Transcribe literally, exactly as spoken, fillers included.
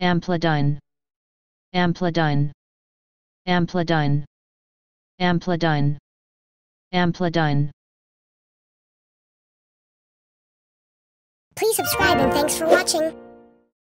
Amplidyne, Amplidyne, Amplidyne, Amplidyne, Amplidyne. Please subscribe and thanks for watching.